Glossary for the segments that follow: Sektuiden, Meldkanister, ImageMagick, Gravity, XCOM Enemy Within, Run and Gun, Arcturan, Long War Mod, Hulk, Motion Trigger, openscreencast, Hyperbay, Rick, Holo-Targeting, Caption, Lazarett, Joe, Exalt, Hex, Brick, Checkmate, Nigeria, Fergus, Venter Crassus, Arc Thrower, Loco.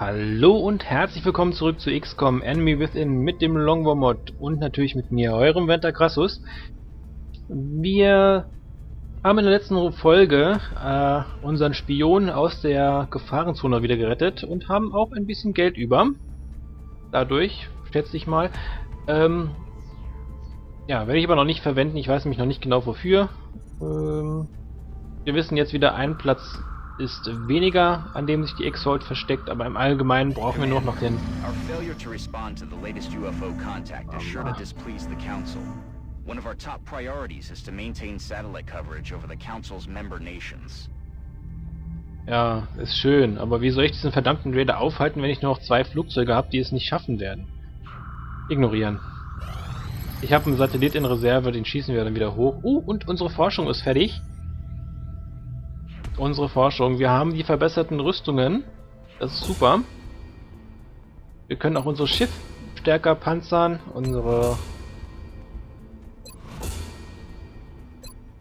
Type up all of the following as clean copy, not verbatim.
Hallo und herzlich willkommen zurück zu XCOM Enemy Within mit dem Long War Mod und natürlich mit mir, eurem Venter Crassus. Wir haben in der letzten Folge unseren Spion aus der Gefahrenzone wieder gerettet und haben auch ein bisschen Geld über. Dadurch, schätze ich mal. Ja, werde ich aber noch nicht verwenden, ich weiß nämlich noch nicht genau wofür. Wir wissen jetzt wieder, ein Platz ist weniger, an dem sich die Exalt versteckt, aber im Allgemeinen brauchen wir nur noch den... Ja, ist schön, aber wie soll ich diesen verdammten Raider aufhalten, wenn ich nur noch zwei Flugzeuge habe, die es nicht schaffen werden? Ignorieren. Ich habe einen Satellit in Reserve, den schießen wir dann wieder hoch. Und unsere Forschung ist fertig. Unsere Forschung. Wir haben die verbesserten Rüstungen. Das ist super. Wir können auch unser Schiff stärker panzern. Unsere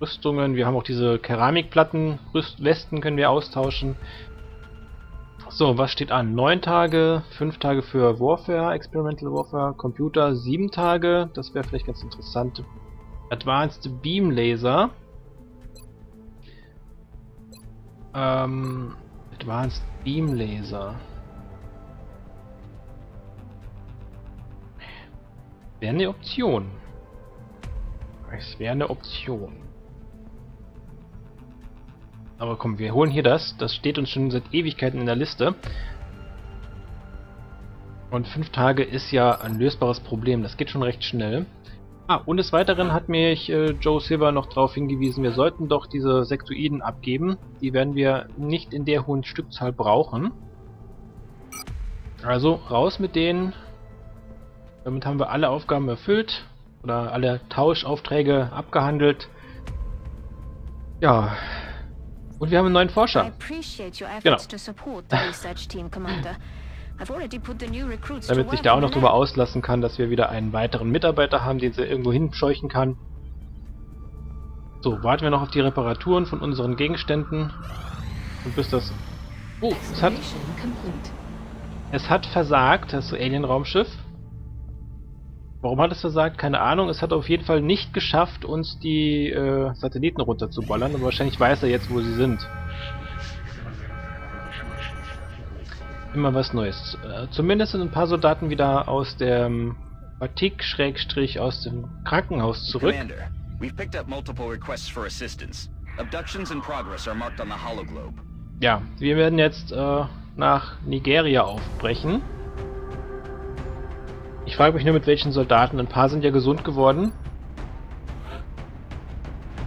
Rüstungen. Wir haben auch diese Keramikplatten. Rüstwesten können wir austauschen. So, was steht an? 9 Tage, 5 Tage für Warfare, Experimental Warfare, Computer, 7 Tage. Das wäre vielleicht ganz interessant. Advanced Beam Laser. Advanced Beam Laser. Wäre eine Option. Es wäre eine Option. Aber komm, wir holen hier das. Das steht uns schon seit Ewigkeiten in der Liste. Und 5 Tage ist ja ein lösbares Problem. Das geht schon recht schnell. Ah, und des Weiteren hat mich Joe Silver noch darauf hingewiesen, wir sollten doch diese Sektuiden abgeben. Die werden wir nicht in der hohen Stückzahl brauchen. Also raus mit denen. Damit haben wir alle Aufgaben erfüllt. Oder alle Tauschaufträge abgehandelt. Ja. Und wir haben einen neuen Forscher. Genau. Damit sich da auch noch drüber auslassen kann, dass wir wieder einen weiteren Mitarbeiter haben, den sie irgendwo hinscheuchen kann. So, warten wir noch auf die Reparaturen von unseren Gegenständen. Und bis das... Oh, es hat versagt, das Alien-Raumschiff. Warum hat es versagt? Keine Ahnung. Es hat auf jeden Fall nicht geschafft, uns die Satelliten runterzuballern. Aber wahrscheinlich weiß er jetzt, wo sie sind. Immer was Neues. Zumindest sind ein paar Soldaten wieder aus dem Fatigue-Schrägstrich aus dem Krankenhaus zurück. Ja, wir werden jetzt nach Nigeria aufbrechen. Ich frage mich nur, mit welchen Soldaten. Ein paar sind ja gesund geworden.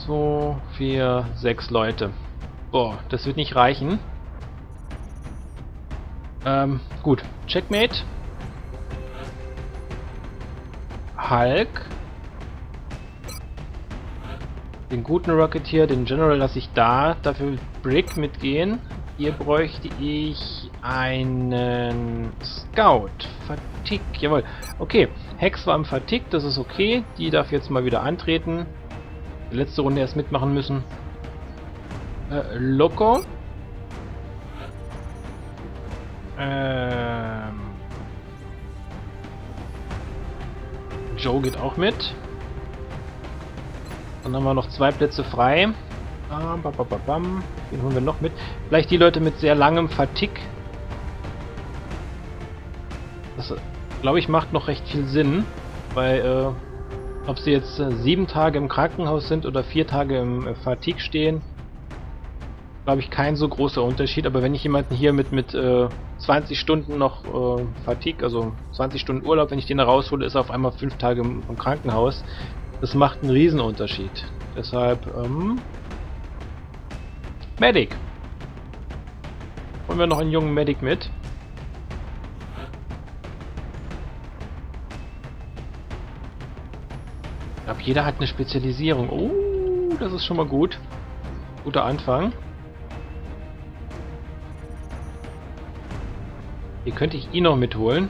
2, 4, 6 Leute. Boah, das wird nicht reichen. Gut. Checkmate. Hulk. Den guten Rocketeer, den General lasse ich da. Dafür wird Brick mitgehen. Hier bräuchte ich einen Scout. Fatigue, jawohl. Okay, Hex war am Fatigue, das ist okay. Die darf jetzt mal wieder antreten. Die letzte Runde erst mitmachen müssen. Loco. Joe geht auch mit. Dann haben wir noch 2 Plätze frei. Bam, bam, bam, bam. Den holen wir noch mit. Vielleicht die Leute mit sehr langem Fatigue. Das, glaube ich, macht noch recht viel Sinn. Weil, ob sie jetzt 7 Tage im Krankenhaus sind oder 4 Tage im Fatigue stehen, glaube ich, kein so großer Unterschied. Aber wenn ich jemanden hier mit 20 Stunden noch Fatigue, also 20 Stunden Urlaub, wenn ich den da raushole, ist er auf einmal 5 Tage im Krankenhaus. Das macht einen Riesenunterschied. Deshalb, Medic. Holen wir noch einen jungen Medic mit. Ich glaube, jeder hat eine Spezialisierung. Oh, das ist schon mal gut. Guter Anfang. Hier könnte ich ihn noch mitholen.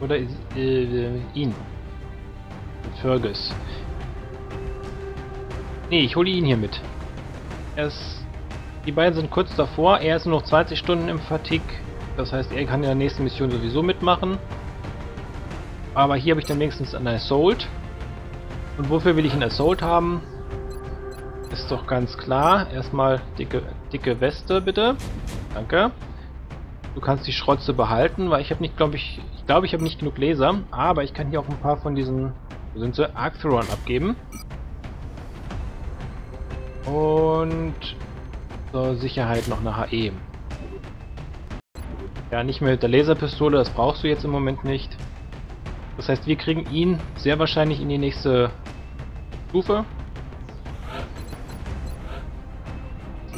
Oder ihn. Fergus. Nee, ich hole ihn hier mit. Er ist Die beiden sind kurz davor. Er ist nur noch 20 Stunden im Fatigue. Das heißt, er kann in der nächsten Mission sowieso mitmachen. Aber hier habe ich dann wenigstens einen Assault. Und wofür will ich einen Assault haben? Ist doch ganz klar. Erstmal dicke Weste, bitte. Danke. Du kannst die Schrotze behalten, weil ich habe nicht, ich glaube, ich habe nicht genug Laser. Aber ich kann hier auch ein paar von diesen, wo sind sie? Arcturan abgeben. Und zur Sicherheit noch eine HE. Ja, nicht mehr mit der Laserpistole, das brauchst du jetzt im Moment nicht. Das heißt, wir kriegen ihn sehr wahrscheinlich in die nächste Stufe.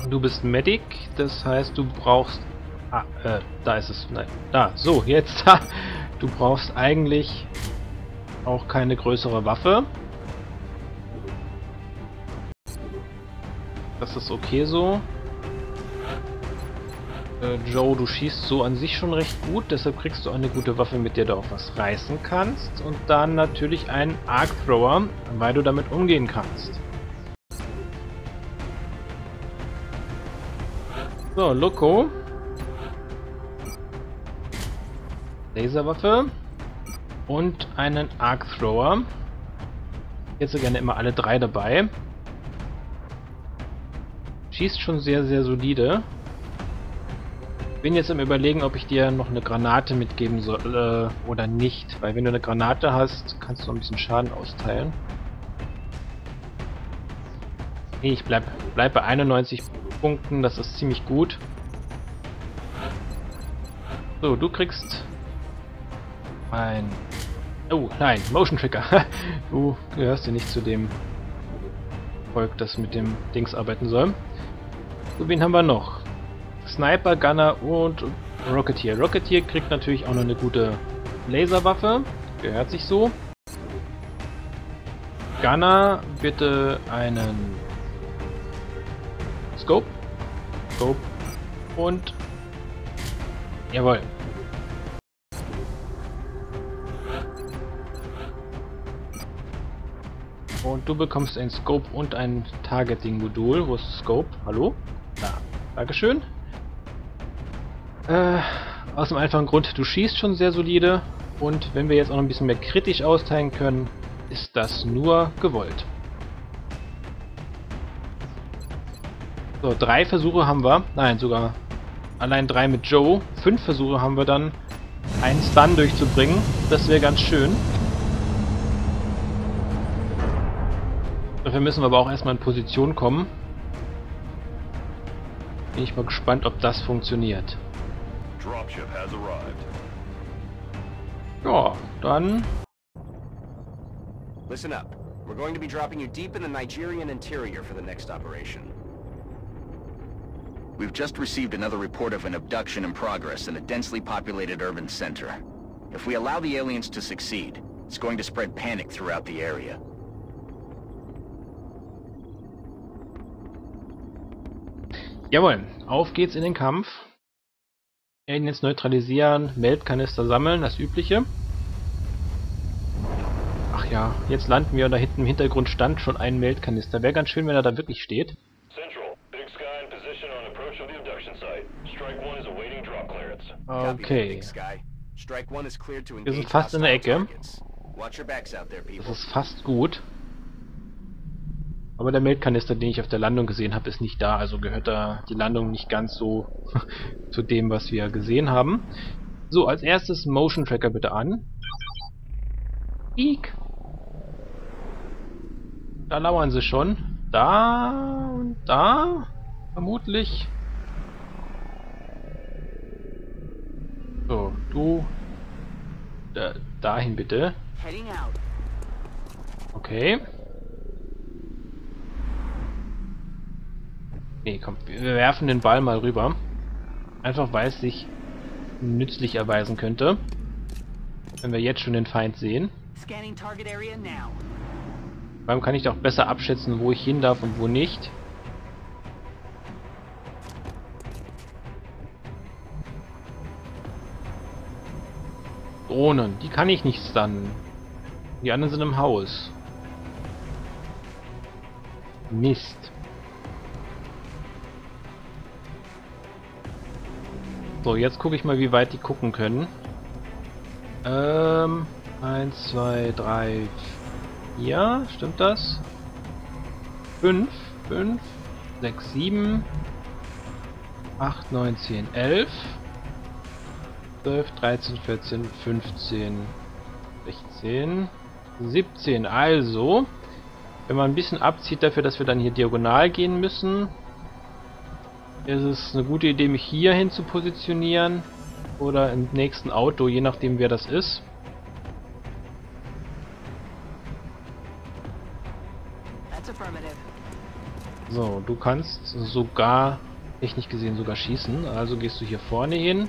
Du bist Medic, das heißt, du brauchst... Ah, da ist es. Nein, da, so, jetzt. Du brauchst eigentlich auch keine größere Waffe. Das ist okay so. Joe, du schießt so an sich schon recht gut, deshalb kriegst du auch eine gute Waffe, mit der du auch was reißen kannst. Und dann natürlich einen Arc Thrower, weil du damit umgehen kannst. So, Loco. Laserwaffe. Und einen Arc Thrower. Jetzt so gerne immer alle drei dabei. Schießt schon sehr, sehr solide. Bin jetzt am Überlegen, ob ich dir noch eine Granate mitgeben soll oder nicht. Weil wenn du eine Granate hast, kannst du noch ein bisschen Schaden austeilen. Nee, ich bleib bei 91 Punkten, das ist ziemlich gut. So, du kriegst ein... Oh, nein, Motion Trigger. Du gehörst ja nicht zu dem Volk, das mit dem Dings arbeiten soll. So, wen haben wir noch? Sniper, Gunner und Rocketeer. Rocketeer kriegt natürlich auch noch eine gute Laserwaffe. Gehört sich so. Gunner, bitte einen Scope. Scope. Und... Jawohl. Und du bekommst einen Scope und ein Targeting-Modul. Wo ist Scope? Hallo? Da. Dankeschön. Aus dem einfachen Grund, du schießt schon sehr solide und wenn wir jetzt auch noch ein bisschen mehr kritisch austeilen können, ist das nur gewollt. So, 3 Versuche haben wir, nein, sogar allein 3 mit Joe, 5 Versuche haben wir dann, einen Stun durchzubringen, das wäre ganz schön. Dafür müssen wir aber auch erstmal in Position kommen. Bin ich mal gespannt, ob das funktioniert. Ja, dann. Listen up. We're going to be dropping you deep in the Nigerian interior for the next operation. We've just received another report of an abduction in progress in a densely populated urban center. If we allow the aliens to succeed, it's going to spread panic throughout the area. Jawohl, auf geht's in den Kampf. Aliens neutralisieren, Meldkanister sammeln, das übliche. Ach ja, jetzt landen wir und da hinten im Hintergrund stand schon ein Meldkanister. Wäre ganz schön, wenn er da wirklich steht. Okay. Wir sind fast in der Ecke. Das ist fast gut. Aber der Meldkanister, den ich auf der Landung gesehen habe, ist nicht da, also gehört da die Landung nicht ganz so zu dem, was wir gesehen haben. So, als erstes Motion Tracker bitte an. Eek. Da lauern sie schon. Da und da. Vermutlich. So, du. Dahin bitte. Okay. Nee, komm, wir werfen den Ball mal rüber. Einfach weil es sich nützlich erweisen könnte. Wenn wir jetzt schon den Feind sehen. Warum kann ich doch besser abschätzen, wo ich hin darf und wo nicht? Drohnen, die kann ich nicht stunnen. Die anderen sind im Haus. Mist. So, jetzt gucke ich mal, wie weit die gucken können. 1, 2, 3, 4, stimmt das? 5, 6, 7, 8, 9, 10, 11, 12, 13, 14, 15, 16, 17. Also, wenn man ein bisschen abzieht dafür, dass wir dann hier diagonal gehen müssen, ist es eine gute Idee, mich hier hin zu positionieren oder im nächsten Auto, je nachdem wer das ist. So, du kannst sogar, technisch gesehen, sogar schießen. Also gehst du hier vorne hin.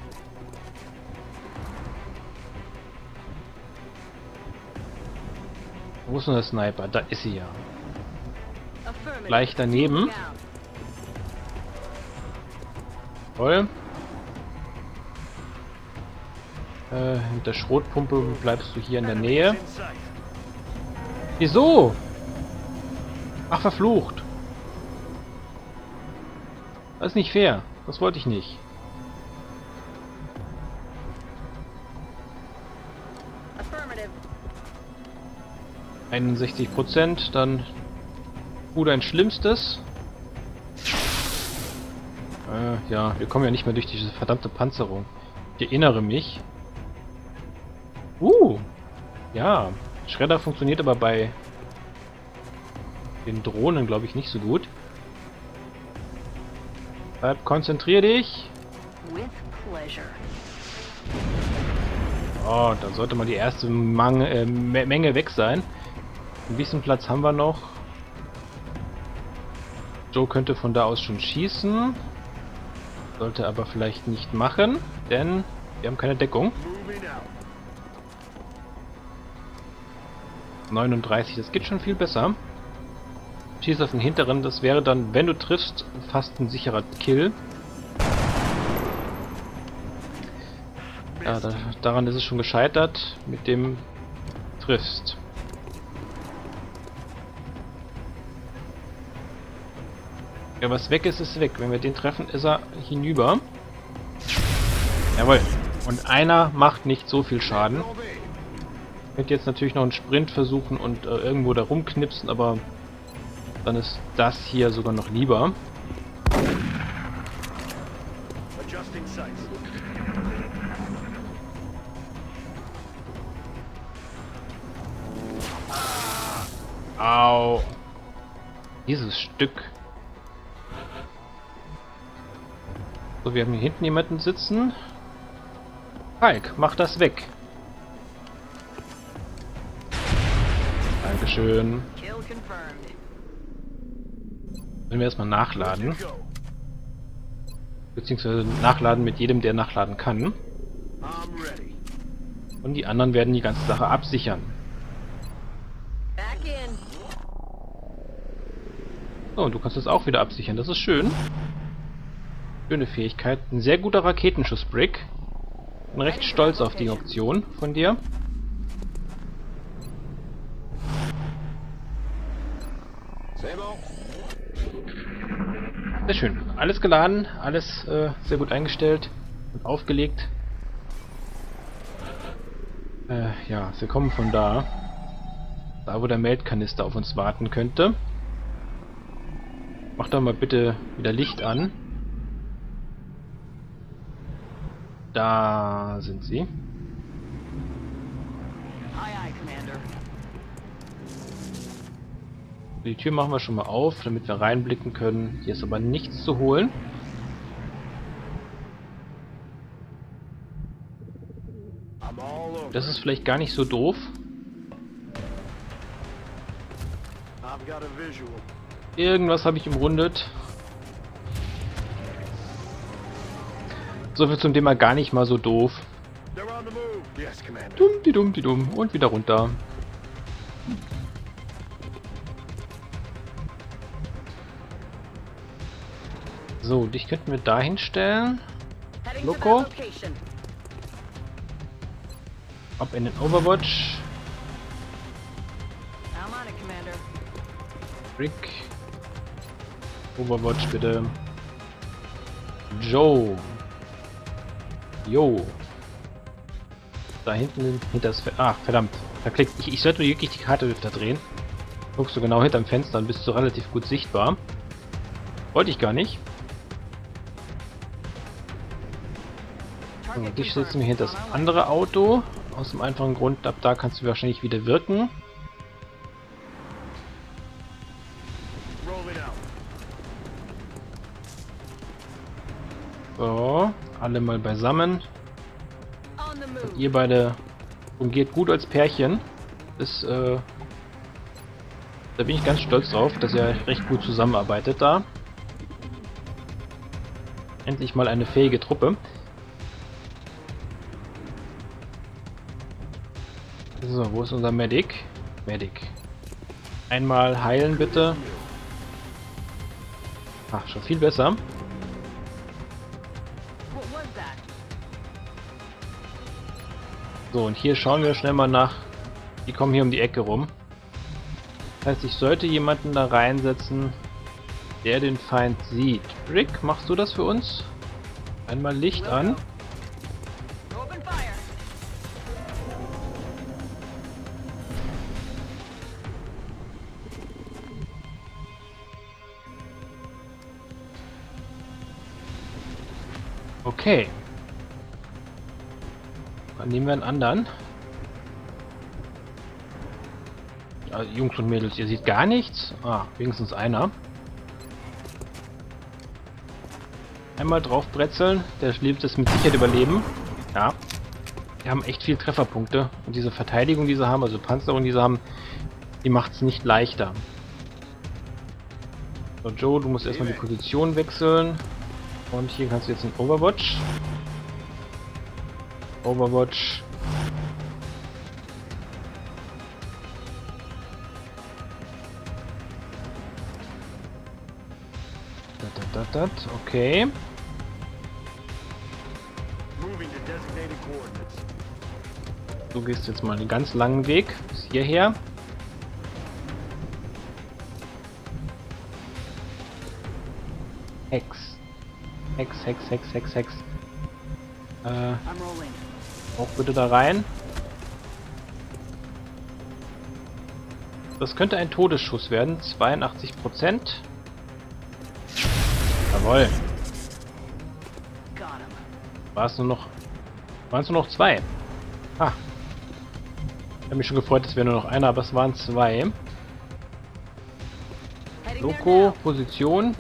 Wo ist denn der Sniper? Da ist sie ja. Gleich daneben. Toll. Mit der Schrotpumpe bleibst du hier in der Nähe. Wieso? Ach, verflucht. Das ist nicht fair. Das wollte ich nicht. Affirmative. 61%, dann gut ein Schlimmstes. Ja, wir kommen ja nicht mehr durch diese verdammte Panzerung. Ich erinnere mich. Ja, Schredder funktioniert aber bei den Drohnen, glaube ich, nicht so gut. Konzentrier dich. Oh, da sollte mal die erste Menge weg sein. Ein bisschen Platz haben wir noch. Joe könnte von da aus schon schießen. Sollte aber vielleicht nicht machen, denn wir haben keine Deckung. 39, das geht schon viel besser. Schieß auf den hinteren, das wäre dann, wenn du triffst, fast ein sicherer Kill. Ja, daran ist es schon gescheitert, mit dem triffst. Ja, was weg ist, ist weg. Wenn wir den treffen, ist er hinüber. Jawohl. Und einer macht nicht so viel Schaden. Ich könnte jetzt natürlich noch einen Sprint versuchen und irgendwo da rumknipsen, aber dann ist das hier sogar noch lieber. Au. Dieses Stück. So, wir haben hier hinten jemanden sitzen. Hulk, mach das weg. Dankeschön. Wenn wir erstmal nachladen. Beziehungsweise nachladen mit jedem, der nachladen kann. Und die anderen werden die ganze Sache absichern. So, und du kannst das auch wieder absichern. Das ist schön. Schöne Fähigkeit. Ein sehr guter Raketenschuss, Brick. Bin recht stolz auf die Option von dir. Sehr schön. Alles geladen, alles sehr gut eingestellt und aufgelegt. Ja, wir kommen von da. Da, wo der Meldkanister auf uns warten könnte. Mach doch mal bitte wieder Licht an. Da sind sie. Die Tür machen wir schon mal auf, damit wir reinblicken können. Hier ist aber nichts zu holen. Das ist vielleicht gar nicht so doof. Irgendwas habe ich umrundet. So viel zum Thema gar nicht mal so doof. Dumm. Und wieder runter. So, dich könnten wir da hinstellen. Loco. Ab in den Overwatch. Rick. Overwatch bitte. Joe. Jo. Da hinten hinter das Fenster. Ach, verdammt. Da klickt. Ich sollte mir wirklich die Karte öfter drehen. Guckst du genau hinterm Fenster, dann bist du relativ gut sichtbar. Wollte ich gar nicht. Und ich setze mich hinter das andere Auto. Aus dem einfachen Grund, ab da kannst du wahrscheinlich wieder wirken. So, alle mal beisammen. Und ihr beide umgeht gut als Pärchen. Das, da bin ich ganz stolz drauf, dass ihr recht gut zusammenarbeitet da. Endlich mal eine fähige Truppe. So, wo ist unser Medic? Medic. Einmal heilen bitte. Ach, schon viel besser. So, und hier schauen wir schnell mal nach. Die kommen hier um die Ecke rum. Das heißt, ich sollte jemanden da reinsetzen, der den Feind sieht. Rick, machst du das für uns? Einmal Licht an. Okay. Dann nehmen wir einen anderen. Also, Jungs und Mädels, ihr seht gar nichts. Ah, wenigstens einer. Einmal drauf bretzeln. Der lebt es mit Sicherheit überleben. Ja. Wir haben echt viel Trefferpunkte. Und diese Verteidigung, die sie haben, also Panzerung, die sie haben, die macht es nicht leichter. So, Joe, du musst erstmal die Position wechseln. Und hier kannst du jetzt in Overwatch. Overwatch. Okay. Du gehst jetzt mal einen ganz langen Weg bis hierher. Hex. Hex. Auch bitte da rein. Das könnte ein Todesschuss werden. 82%. Jawohl. Waren es nur noch zwei? Ah. Ich habe mich schon gefreut, es wäre nur noch einer, aber es waren zwei. Loco, Position.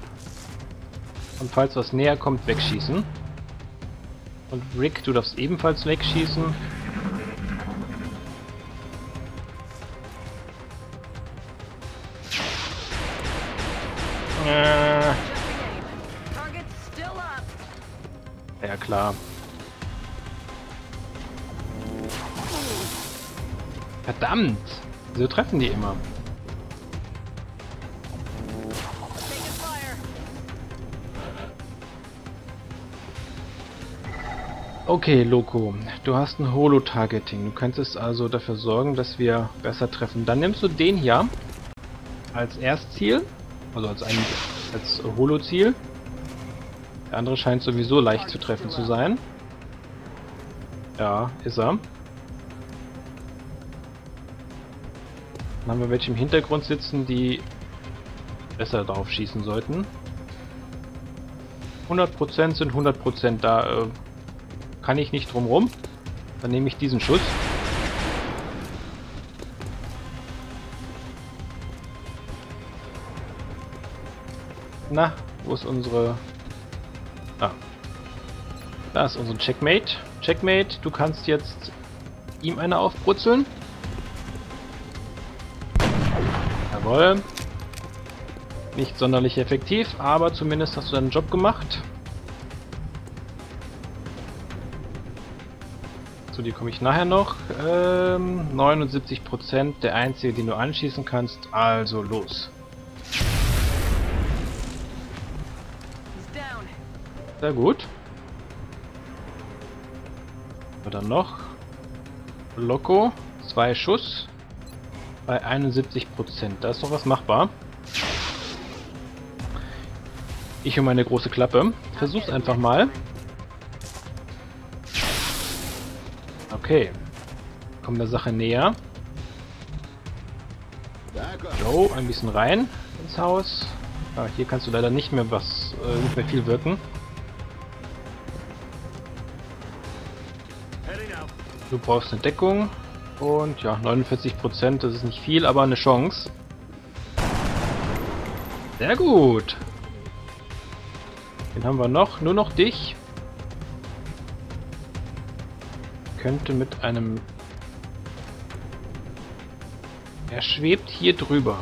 Und falls was näher kommt, wegschießen. Und Rick, du darfst ebenfalls wegschießen. Ja klar. Verdammt! Wieso treffen die immer? Okay, Loco, du hast ein Holo-Targeting. Du könntest also dafür sorgen, dass wir besser treffen. Dann nimmst du den hier als Erstziel, also als Holo-Ziel. Der andere scheint sowieso leicht zu treffen zu sein. Ja, ist er. Dann haben wir welche im Hintergrund sitzen, die besser drauf schießen sollten. 100% sind 100% da. Kann ich nicht drum rum. Dann nehme ich diesen Schuss. Na, wo ist unsere... Ah. Da ist unser Checkmate. Checkmate, du kannst jetzt ihm eine aufbrutzeln. Jawohl. Nicht sonderlich effektiv, aber zumindest hast du deinen Job gemacht. So, die komme ich nachher noch. 79%, der einzige, den du anschießen kannst. Also los. Sehr gut. Und dann noch Loco, 2 Schuss bei 71%. Da ist doch was machbar. Ich und meine große Klappe. Versuch's einfach mal. Okay. Kommen der Sache näher. Joe, ein bisschen rein ins Haus. Ah, hier kannst du leider nicht mehr viel wirken. Du brauchst eine Deckung. Und ja, 49%, das ist nicht viel, aber eine Chance. Sehr gut. Den haben wir noch. Nur noch dich. Könnte mit einem... Er schwebt hier drüber.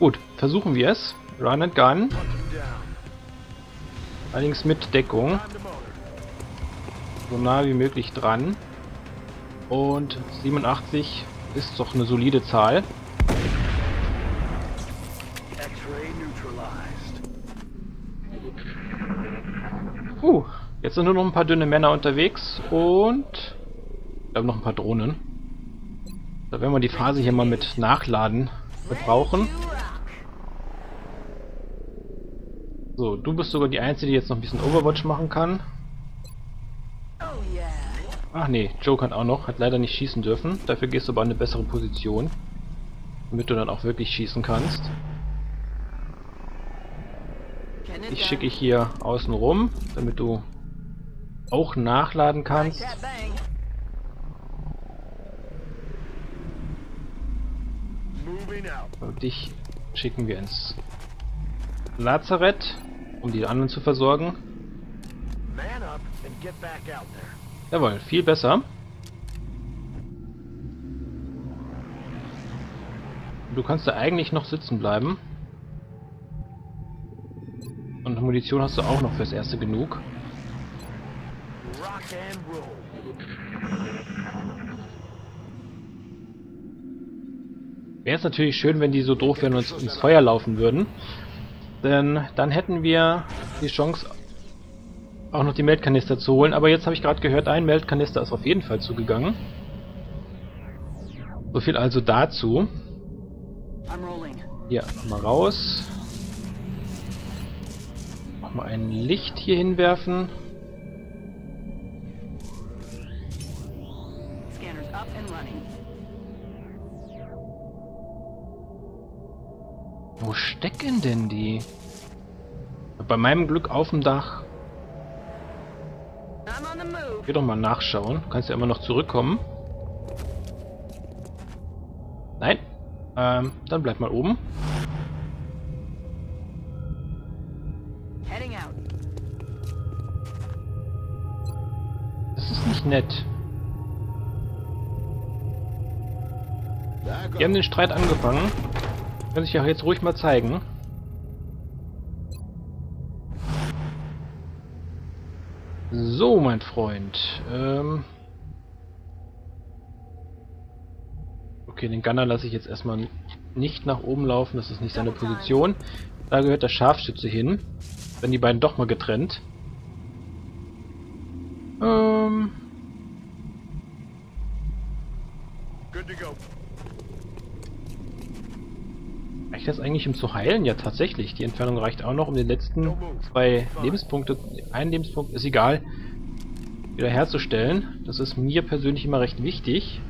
Gut, versuchen wir es. Run and Gun. Allerdings mit Deckung. So nah wie möglich dran. Und 87 ist doch eine solide Zahl. Jetzt sind nur noch ein paar dünne Männer unterwegs und wir haben noch ein paar Drohnen. Da werden wir die Phase hier mal mit Nachladen verbrauchen. So, du bist sogar die Einzige, die jetzt noch ein bisschen Overwatch machen kann. Ach nee, Joe kann auch noch, hat leider nicht schießen dürfen. Dafür gehst du aber in eine bessere Position, damit du dann auch wirklich schießen kannst. Ich schicke dich hier außen rum, damit du auch nachladen kannst. Und dich schicken wir ins Lazarett, um die anderen zu versorgen. Jawohl, viel besser. Du kannst da eigentlich noch sitzen bleiben. Und Munition hast du auch noch fürs Erste genug. Wäre es natürlich schön, wenn die so doof wären und ins Feuer laufen würden. Denn dann hätten wir die Chance, auch noch die Meldkanister zu holen. Aber jetzt habe ich gerade gehört, ein Meldkanister ist auf jeden Fall zugegangen. So viel also dazu. Hier, mal raus. Mal ein Licht hier hinwerfen. Wo stecken denn die? Bei meinem Glück auf dem Dach. Geh doch mal nachschauen. Du kannst ja immer noch zurückkommen. Nein? Dann bleib mal oben. Nett. Wir haben den Streit angefangen. Kann sich ja jetzt ruhig mal zeigen. So, mein Freund. Okay, den Gunner lasse ich jetzt erstmal nicht nach oben laufen. Das ist nicht seine Position. Da gehört der Scharfschütze hin. Wenn die beiden doch mal getrennt. Reicht das eigentlich, um zu heilen? Ja, tatsächlich. Die Entfernung reicht auch noch, um den letzten 2 Lebenspunkte, einen Lebenspunkt, ist egal, wieder herzustellen. Das ist mir persönlich immer recht wichtig.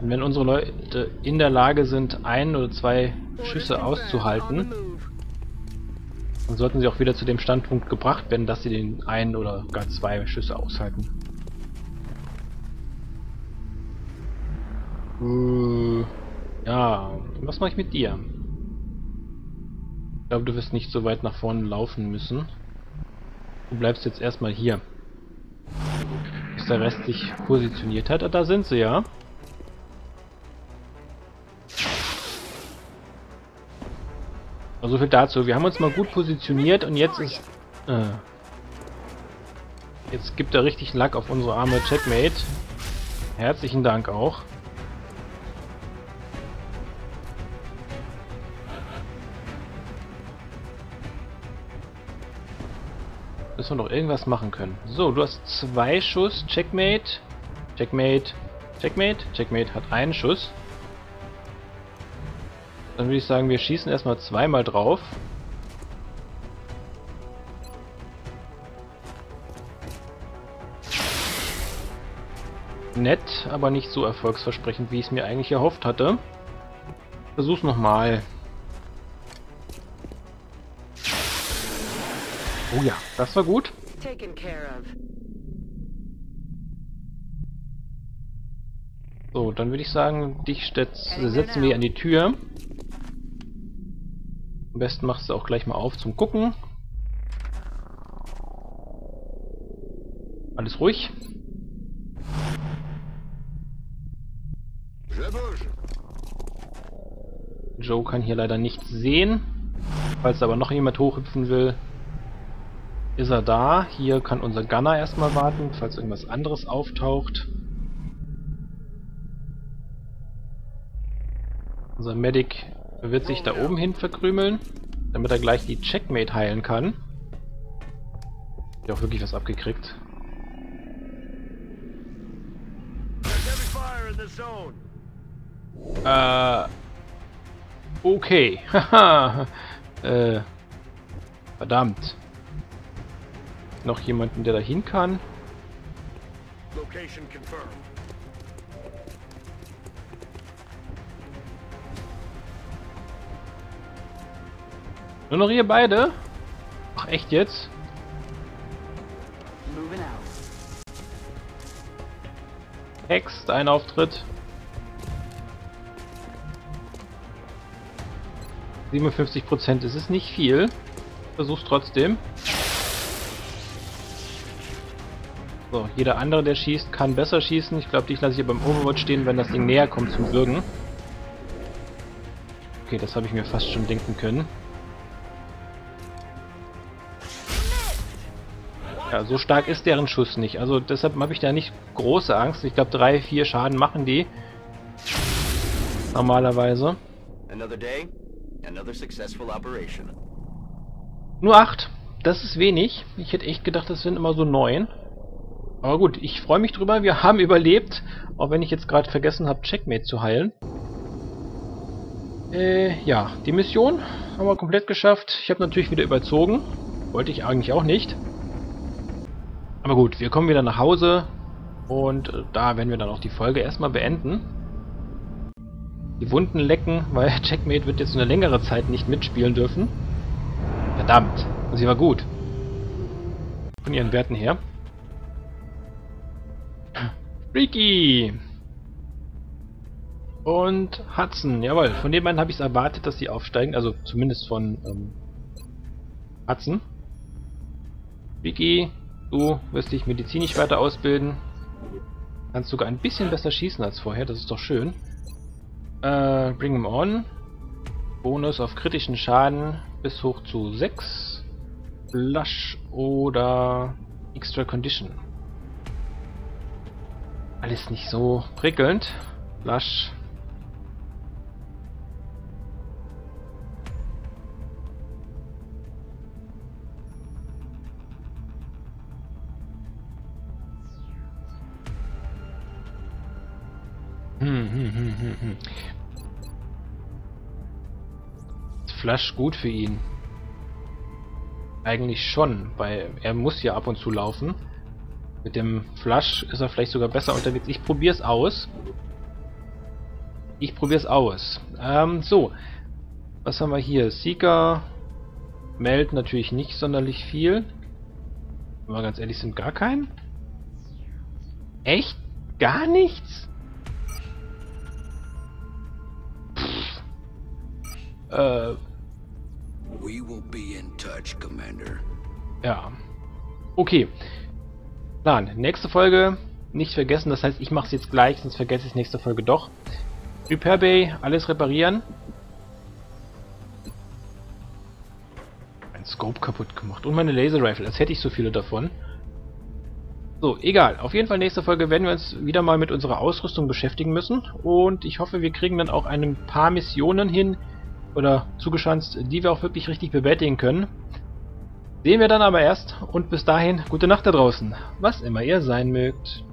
Und wenn unsere Leute in der Lage sind, 1 oder 2 Schüsse auszuhalten, dann sollten sie auch wieder zu dem Standpunkt gebracht werden, dass sie den 1 oder gar 2 Schüsse aushalten. Ja, was mache ich mit dir? Ich glaube, du wirst nicht so weit nach vorne laufen müssen. Du bleibst jetzt erstmal hier. Bis der Rest sich positioniert hat. Ah, da sind sie ja. Aber so viel dazu. Wir haben uns mal gut positioniert und jetzt ist... Jetzt gibt er richtig Lack auf unsere arme Checkmate. Herzlichen Dank auch. Müssen wir noch irgendwas machen können. So, du hast 2 Schuss. Checkmate. Checkmate. Checkmate. Checkmate hat 1 Schuss. Dann würde ich sagen, wir schießen erstmal 2-mal drauf. Nett, aber nicht so erfolgsversprechend, wie ich es mir eigentlich erhofft hatte. Versuch's nochmal. Oh ja, das war gut. So, dann würde ich sagen, dich setzen wir an die Tür. Am besten machst du auch gleich mal auf zum Gucken. Alles ruhig. Joe kann hier leider nichts sehen. Falls aber noch jemand hochhüpfen will, ist er da. Hier kann unser Gunner erstmal warten, falls irgendwas anderes auftaucht. Unser Medic wird sich da oben hin verkrümeln, damit er gleich die Checkmate heilen kann. Hat ja auch wirklich was abgekriegt. Okay. Haha. Verdammt. Noch jemanden, der dahin kann. Location confirmed. Nur noch ihr beide? Ach echt jetzt? Hex, dein Auftritt. 57%, es ist nicht viel. Versuch's trotzdem. So, jeder andere, der schießt, kann besser schießen. Ich glaube, dich lasse ich hier beim Overwatch stehen, wenn das Ding näher kommt zum Würgen. Okay, das habe ich mir fast schon denken können. Ja, so stark ist deren Schuss nicht. Also deshalb habe ich da nicht große Angst. Ich glaube, 3, 4 Schaden machen die. Normalerweise. Another day, another successful operation. Nur 8. Das ist wenig. Ich hätte echt gedacht, das sind immer so 9. Aber gut, ich freue mich drüber, wir haben überlebt, auch wenn ich jetzt gerade vergessen habe, Checkmate zu heilen. Ja, die Mission haben wir komplett geschafft. Ich habe natürlich wieder überzogen. Wollte ich eigentlich auch nicht. Aber gut, wir kommen wieder nach Hause und da werden wir dann auch die Folge erstmal beenden. Die Wunden lecken, weil Checkmate wird jetzt eine längere Zeit nicht mitspielen dürfen. Verdammt, sie war gut. Von ihren Werten her. Ricky! Und Hudson, jawohl. Von den beiden habe ich es erwartet, dass sie aufsteigen. Also zumindest von Hudson. Ricky, du wirst dich medizinisch weiter ausbilden. Kannst sogar ein bisschen besser schießen als vorher, das ist doch schön. Bring him on. Bonus auf kritischen Schaden bis hoch zu 6. Flush oder Extra Condition. Alles nicht so prickelnd. Lasch. Flash gut für ihn. Eigentlich schon, weil er muss ja ab und zu laufen. Mit dem Flash ist er vielleicht sogar besser unterwegs. Ich probiere es aus. So. Was haben wir hier? Seeker. Meld natürlich nicht sonderlich viel. Wenn wir ganz ehrlich sind, gar keinen. Echt? Gar nichts? We will be in touch, Commander. Ja. Okay. Plan. Nächste Folge nicht vergessen, das heißt, ich mache es jetzt gleich, sonst vergesse ich nächste Folge doch. Hyperbay, alles reparieren. Mein Scope kaputt gemacht und meine Laser Rifle, als hätte ich so viele davon. So, egal. Auf jeden Fall nächste Folge werden wir uns wieder mal mit unserer Ausrüstung beschäftigen müssen und ich hoffe, wir kriegen dann auch ein paar Missionen hin oder zugeschanzt, die wir auch wirklich richtig bewältigen können. Sehen wir dann aber erst und bis dahin, gute Nacht da draußen, was immer ihr sein mögt.